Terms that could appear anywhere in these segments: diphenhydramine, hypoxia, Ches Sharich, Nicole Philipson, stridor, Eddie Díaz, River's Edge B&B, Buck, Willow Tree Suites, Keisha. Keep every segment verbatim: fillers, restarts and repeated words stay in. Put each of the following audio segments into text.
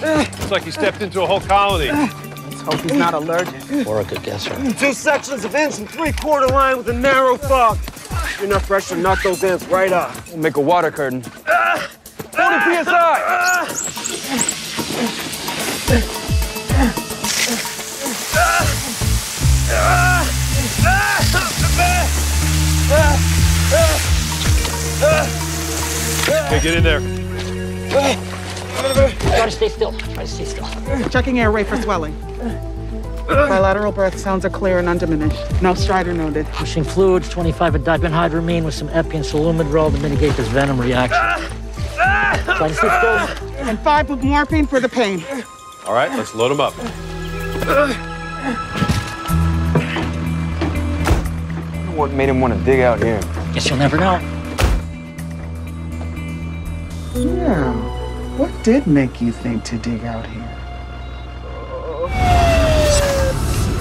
It's like he stepped into a whole colony. Let's hope he's not allergic. Or a good guesser. Two sections of ends and three-quarter line with a narrow fog. Enough pressure to knock those ends right off. We'll make a water curtain. forty P S I! Okay, get in there. Try to stay still. Try to stay still. Checking airway for swelling. Bilateral breath sounds are clear and undiminished. No stridor noted. Pushing fluids, twenty-five of diphenhydramine with some epi and solumidrol to mitigate this venom reaction. Try to stay still. And five with morphine for the pain. All right, let's load them up. What made him want to dig out here? Guess you'll never know. Yeah. What did make you think to dig out here?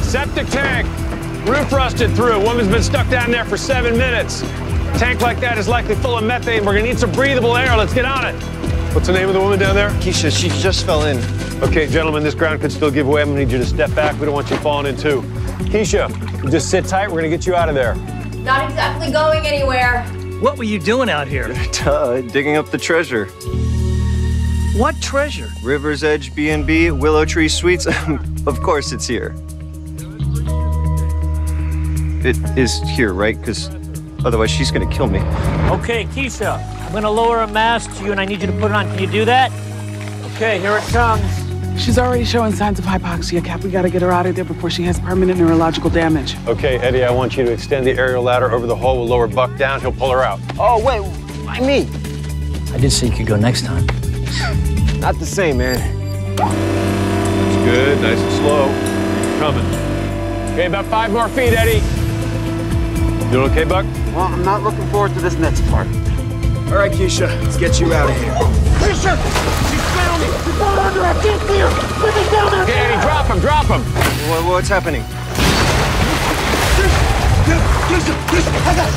Septic tank! Roof rusted through. Woman's been stuck down there for seven minutes. A tank like that is likely full of methane. We're gonna need some breathable air. Let's get on it. What's the name of the woman down there? Keisha, she just fell in. Okay, gentlemen, this ground could still give way. I'm gonna need you to step back. We don't want you falling in too. Keisha, just sit tight. We're gonna get you out of there. Not exactly going anywhere. What were you doing out here? Duh, digging up the treasure. What treasure? River's Edge B and B, Willow Tree Suites. Of course it's here. It is here, right? Because otherwise she's going to kill me. Okay, Keisha, I'm going to lower a mask to you, and I need you to put it on. Can you do that? Okay, here it comes. She's already showing signs of hypoxia, Cap. We got to get her out of there before she has permanent neurological damage. Okay, Eddie, I want you to extend the aerial ladder over the hole. We'll lower Buck down. He'll pull her out. Oh, wait. Why me? I did say you could go next time. Not the same, man. That's good, nice and slow. Keep coming. Okay, about five more feet, Eddie. Doing okay, Buck? Well, I'm not looking forward to this next part. All right, Keisha, let's get you out of here. Keisha! She's drowning! She's falling under! I can't see her! Put me down there! Okay, Eddie, drop him, drop him! What, what's happening? Keisha, Keisha, I got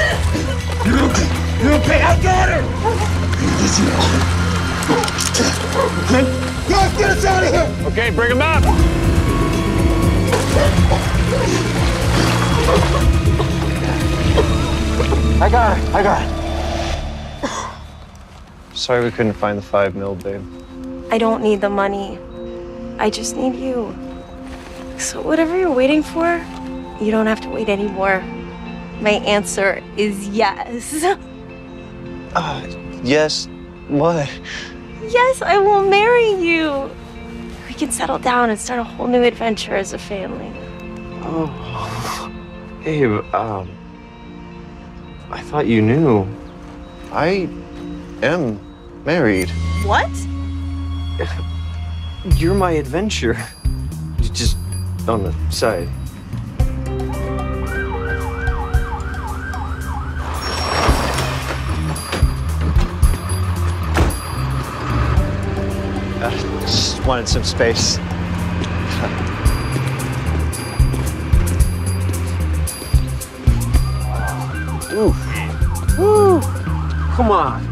her! You're okay, you're okay, I got her! Okay. Guys, get us out of here! Okay, bring him up! I got it, I got it. Sorry we couldn't find the five mil, babe. I don't need the money. I just need you. So whatever you're waiting for, you don't have to wait anymore. My answer is yes. Uh, yes, what? Yes, I will marry you. We can settle down and start a whole new adventure as a family. Oh, babe, um, I thought you knew. I am married. What? You're my adventure. Just on the side. Wanted some space. Ooh. Woo. Come on.